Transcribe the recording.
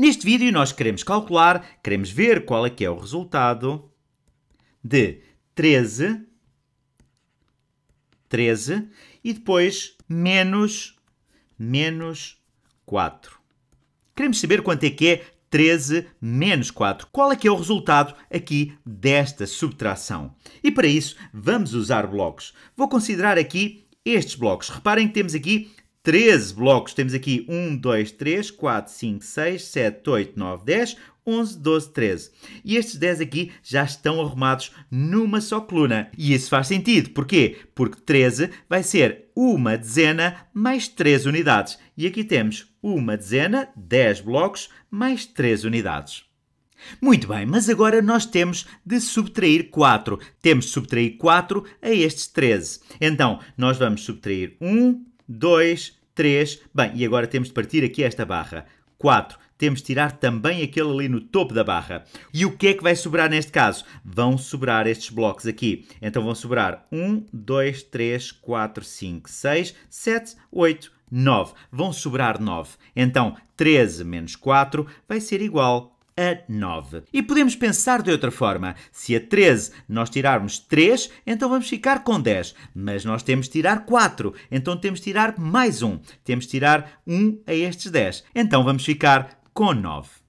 Neste vídeo nós queremos calcular, queremos ver qual é que é o resultado de 13 e depois menos 4. Queremos saber quanto é que é 13 menos 4. Qual é que é o resultado aqui desta subtração? E para isso vamos usar blocos. Vou considerar aqui estes blocos. Reparem que temos aqui 13 blocos. Temos aqui 1, 2, 3, 4, 5, 6, 7, 8, 9, 10, 11, 12, 13. E estes 10 aqui já estão arrumados numa só coluna. E isso faz sentido. Porquê? Porque 13 vai ser uma dezena mais 3 unidades. E aqui temos uma dezena, 10 blocos, mais 3 unidades. Muito bem, mas agora nós temos de subtrair 4. Temos de subtrair 4 a estes 13. Então, nós vamos subtrair 1, 2, 3. Bem, e agora temos de partir aqui esta barra. 4. Temos de tirar também aquele ali no topo da barra. E o que é que vai sobrar neste caso? Vão sobrar estes blocos aqui. Então vão sobrar 1, 2, 3, 4, 5, 6, 7, 8, 9. Vão sobrar 9. Então 13 menos 4 vai ser igual a 9. E podemos pensar de outra forma. Se a 13 nós tirarmos 3, então vamos ficar com 10. Mas nós temos de tirar 4. Então temos de tirar mais 1. Temos de tirar 1 a estes 10. Então vamos ficar com 9.